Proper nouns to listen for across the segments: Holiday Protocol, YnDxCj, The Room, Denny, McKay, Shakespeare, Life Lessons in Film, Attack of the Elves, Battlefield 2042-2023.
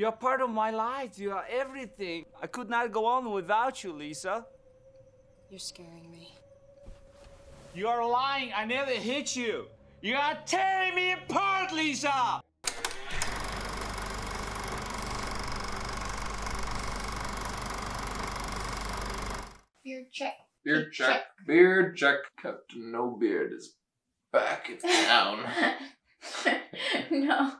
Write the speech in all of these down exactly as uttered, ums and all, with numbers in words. You're part of my life. You are everything. I could not go on without you, Lisa. You're scaring me. You are lying. I never hit you. You are tearing me apart, Lisa! Beard check. Beard check. check. Beard check. Captain No Beard is back in town. No.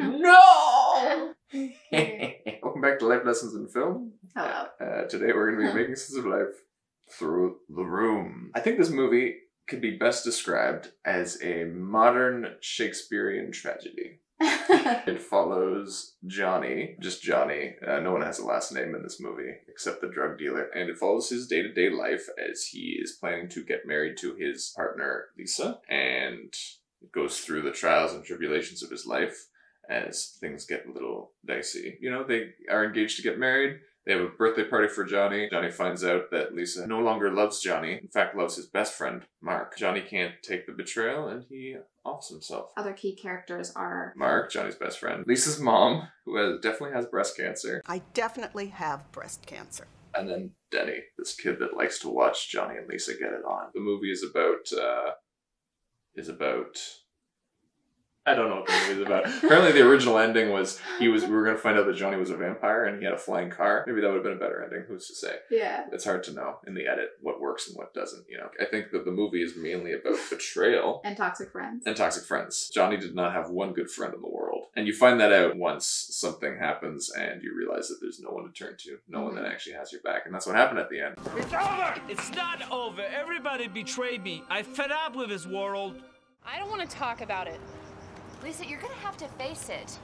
No! Welcome back to Life Lessons in Film. Hello. Uh, today we're going to be making sense of life through The Room. I think this movie could be best described as a modern Shakespearean tragedy. It follows Johnny, just Johnny, uh, no one has a last name in this movie except the drug dealer, and it follows his day-to-day life as he is planning to get married to his partner Lisa, and it goes through the trials and tribulations of his life as things get a little dicey. You know, they are engaged to get married. They have a birthday party for Johnny. Johnny finds out that Lisa no longer loves Johnny. In fact, loves his best friend, Mark. Johnny can't take the betrayal and he offs himself. Other key characters are Mark, Johnny's best friend, Lisa's mom, who has, definitely has breast cancer. I definitely have breast cancer. And then Denny, this kid that likes to watch Johnny and Lisa get it on. The movie is about, uh, is about... I don't know what the movie's about. Apparently the original ending was he was we were gonna find out that Johnny was a vampire and he had a flying car. Maybe that would have been a better ending, who's to say? Yeah. It's hard to know in the edit what works and what doesn't, you know. I think that the movie is mainly about betrayal. And toxic friends. And toxic friends. Johnny did not have one good friend in the world. And you find that out once something happens and you realize that there's no one to turn to. No one that actually has your back. And that's what happened at the end. It's over! It's not over. Everybody betrayed me. I fed up with this world. I don't want to talk about it. Lisa, you're gonna have to face it.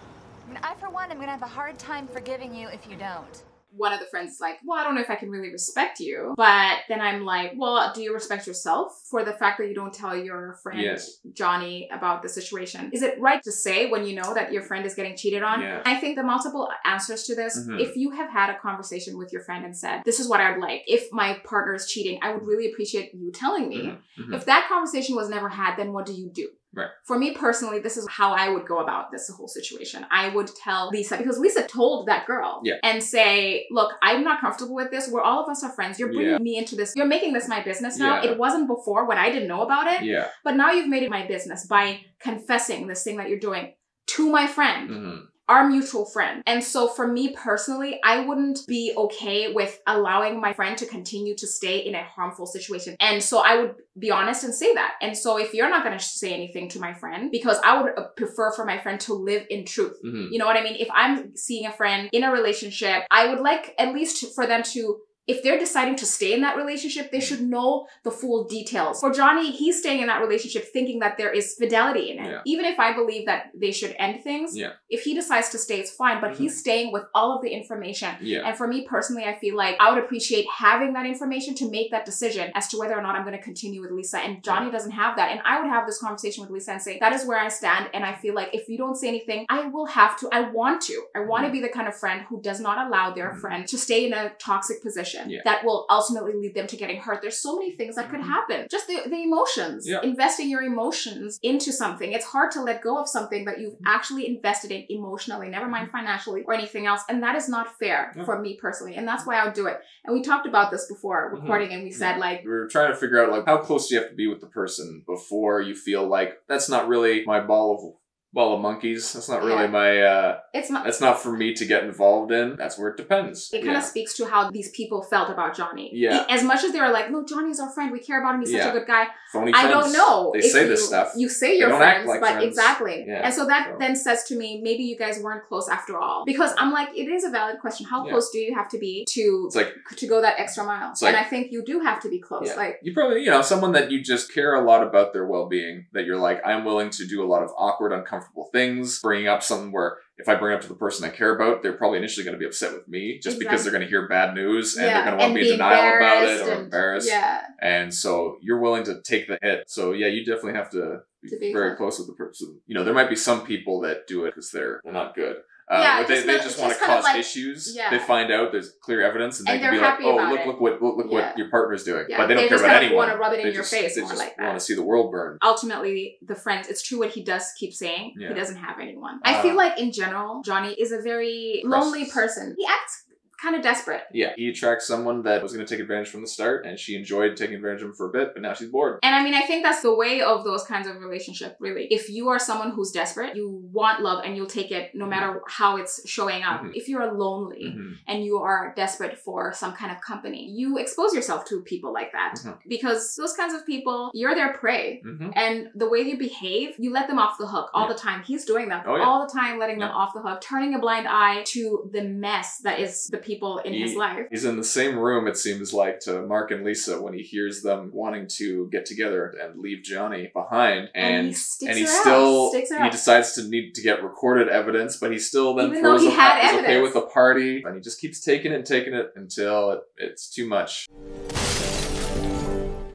I mean, I, for one, am gonna have a hard time forgiving you if you don't. One of the friends is like, well, I don't know if I can really respect you. But then I'm like, well, do you respect yourself for the fact that you don't tell your friend, yes, Johnny, about the situation? Is it right to say when you know that your friend is getting cheated on? Yeah. I think the multiple answers to this, mm-hmm. If you have had a conversation with your friend and said, this is what I would like. If my partner is cheating, I would really appreciate you telling me. Mm-hmm. Mm-hmm. If that conversation was never had, then what do you do? Right. For me personally, this is how I would go about this whole situation. I would tell Lisa, because Lisa told that girl, yeah, and say, look, I'm not comfortable with this. We're all of us are friends. You're bringing, yeah, me into this. You're making this my business now. Yeah. It wasn't before when I didn't know about it. Yeah. But now you've made it my business by confessing this thing that you're doing to my friend. Mm-hmm. Our mutual friend. And so for me personally, I wouldn't be okay with allowing my friend to continue to stay in a harmful situation. And so I would be honest and say that. And so if you're not going to say anything to my friend, because I would prefer for my friend to live in truth. Mm-hmm. You know what I mean? If I'm seeing a friend in a relationship, I would like at least for them to, if they're deciding to stay in that relationship, they should know the full details. For Johnny, he's staying in that relationship thinking that there is fidelity in it. Yeah. Even if I believe that they should end things, yeah, if he decides to stay, it's fine, but mm-hmm, he's staying with all of the information. Yeah. And for me personally, I feel like I would appreciate having that information to make that decision as to whether or not I'm going to continue with Lisa. And Johnny, yeah, doesn't have that. And I would have this conversation with Lisa and say, that is where I stand. And I feel like if you don't say anything, I will have to, I want to. I want, mm-hmm, to be the kind of friend who does not allow their, mm-hmm, friend to stay in a toxic position. Yeah. That will ultimately lead them to getting hurt. There's so many things that, mm-hmm, could happen. Just the, the emotions. Yeah. Investing your emotions into something. It's hard to let go of something that you've actually invested in emotionally, never mind financially or anything else. And that is not fair, yeah, for me personally. And that's why I would do it. And we talked about this before recording, mm-hmm, and we said, yeah, like... We were trying to figure out like how close do you have to be with the person before you feel like that's not really my ball of... Ball of monkeys. That's not really, yeah, my, uh, it's not, that's not for me to get involved in. That's where it depends. It kind, yeah, of speaks to how these people felt about Johnny. Yeah. As much as they were like, no, Johnny's our friend. We care about him. He's, yeah, such a good guy. Phony friends. I don't know. They say you, this stuff. You say you're friends, like but friends. Exactly. Yeah. And so that so. then says to me, maybe you guys weren't close after all. Because I'm like, it is a valid question. How, yeah, close do you have to be to, like, to go that extra mile? Like, and I think you do have to be close. Yeah. Like, you probably, you know, someone that you just care a lot about their well-being, that you're like, I'm willing to do a lot of awkward, uncomfortable things, bringing up something where if I bring up to the person I care about, they're probably initially going to be upset with me just, exactly, because they're going to hear bad news and, yeah, they're going to want to be in denial about it or and, embarrassed. Yeah. And so you're willing to take the hit. So yeah, you definitely have to be, to be very close with the person. You know, there might be some people that do it because they're, they're not good. Um, yeah, or they, just they just want to cause like, issues. Yeah. They find out there's clear evidence, and, and they can be like, "Oh, look, look, look, look, look yeah. what your partner's doing." Yeah. But they don't they care just about anyone. Want to rub it in they your just, face. They more just like want that. To see the world burn. Ultimately, the friends. It's true what he does keep saying. Yeah. He doesn't have anyone. Uh, I feel like in general, Johnny is a very lonely person. He acts kind of desperate. Yeah, he attracts someone that was going to take advantage from the start, and she enjoyed taking advantage of him for a bit, but now she's bored. And I mean, I think that's the way of those kinds of relationship, really. If you are someone who's desperate, you want love and you'll take it no matter how it's showing up. Mm-hmm. If you're lonely mm-hmm. and you are desperate for some kind of company, you expose yourself to people like that mm-hmm. because those kinds of people, you're their prey. Mm-hmm. And the way you behave, you let them off the hook all yeah. the time. He's doing that oh, yeah. all the time, letting yeah. them off the hook, turning a blind eye to the mess that is the people people in he, his life. He's in the same room, it seems like, to Mark and Lisa when he hears them wanting to get together and leave Johnny behind. And, and he, sticks and he still, sticks he decides to need to get recorded evidence, but he still then Even throws he a, had is evidence. Okay with the party. And he just keeps taking it and taking it until it, it's too much.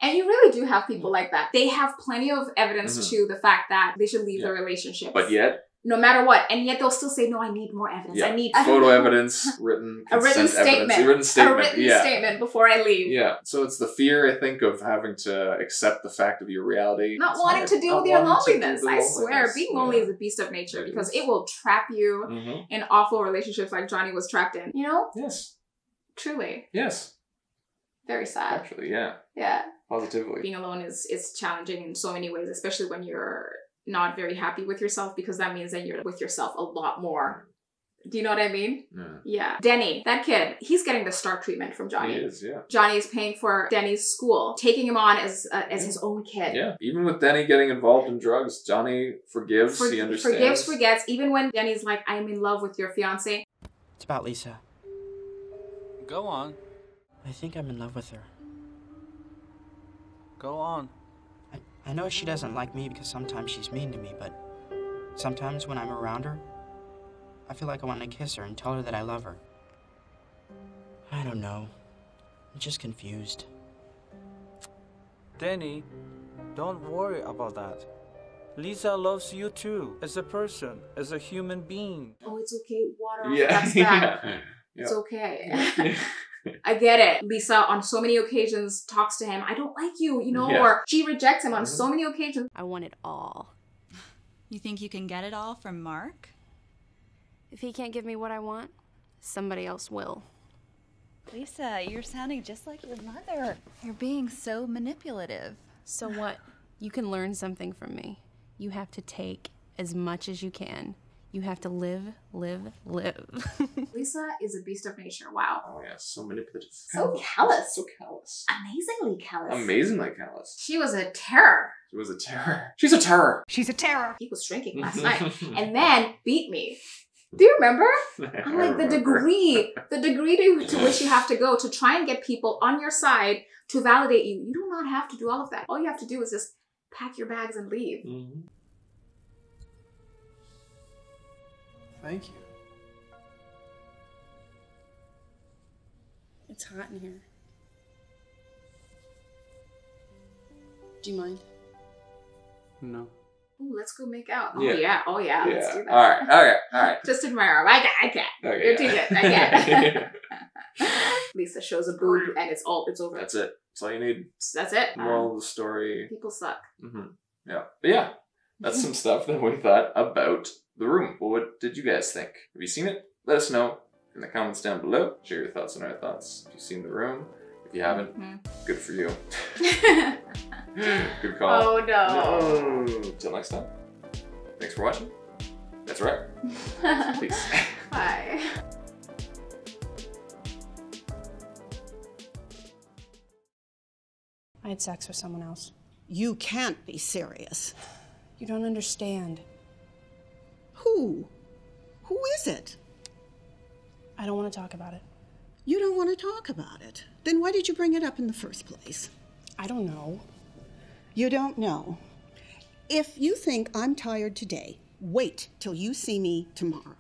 And you really do have people like that. They have plenty of evidence mm-hmm. to the fact that they should leave yeah. their relationship. But yet, no matter what, and yet they'll still say, "No, I need more evidence. Yeah. I need photo evidence, written, a written statement, evidence. a written statement, a written yeah. statement before I leave." Yeah. So it's the fear, I think, of having to accept the fact of your reality, not it's wanting not, to deal with your loneliness. I swear, being lonely yeah. is a beast of nature it because is. it will trap you mm-hmm. in awful relationships, like Johnny was trapped in. You know? Yes. Truly. Yes. Very sad. Actually, yeah. Yeah. Positively. Being alone is is challenging in so many ways, especially when you're not very happy with yourself, because that means that you're with yourself a lot more. Do you know what I mean? Yeah. yeah. Denny, that kid, he's getting the star treatment from Johnny. He is, yeah. Johnny is paying for Denny's school, taking him on as uh, as yeah. his own kid. Yeah. Even with Denny getting involved in drugs, Johnny forgives, for he understands. Forgives, forgets. Even when Denny's like, "I'm in love with your fiancé." It's about Lisa. Go on. I think I'm in love with her. Go on. I know she doesn't like me because sometimes she's mean to me, but sometimes when I'm around her, I feel like I want to kiss her and tell her that I love her. I don't know. I'm just confused. Denny, don't worry about that. Lisa loves you too, as a person, as a human being. Oh, it's okay. Water. Yeah. That's that. yeah. It's okay. I get it. Lisa, on so many occasions, talks to him, "I don't like you," you know, yeah. or she rejects him on mm-hmm. so many occasions. I want it all. You think you can get it all from Mark? If he can't give me what I want, somebody else will. Lisa, you're sounding just like your mother. You're being so manipulative. So what? You can learn something from me. You have to take as much as you can. You have to live, live, live. Lisa is a beast of nature. Wow. Oh yeah, so manipulative. So callous. So callous. Amazingly callous. Amazingly callous. She was a terror. She was a terror. She's a terror. She's a terror. He was drinking last night and then beat me. Do you remember? I'm like, remember. the degree, the degree to, to which you have to go to try and get people on your side to validate you. You do not have to do all of that. All you have to do is just pack your bags and leave. Mm-hmm. Thank you. It's hot in here. Do you mind? No. Ooh, let's go make out. Oh, yeah. yeah. Oh, yeah. yeah. Let's do that. All right. All right. All right. Just admire him. I can't. I can't. Okay, You're yeah. too good. I can't. Lisa shows a boob and it's all. It's over. That's it. That's all you need. That's it. Moral of the story. People suck. Mm-hmm. Yeah. But yeah. That's some stuff that we thought about The Room. Well, what did you guys think? Have you seen it? Let us know in the comments down below. Share your thoughts and our thoughts. If you've seen The Room, if you haven't, mm-hmm. good for you. Good call. Oh no. no. Till next time. Thanks for watching. That's right. Peace. Bye. I had sex with someone else. You can't be serious. You don't understand. Who? Who is it? I don't want to talk about it. You don't want to talk about it? Then why did you bring it up in the first place? I don't know. You don't know. If you think I'm tired today, wait till you see me tomorrow.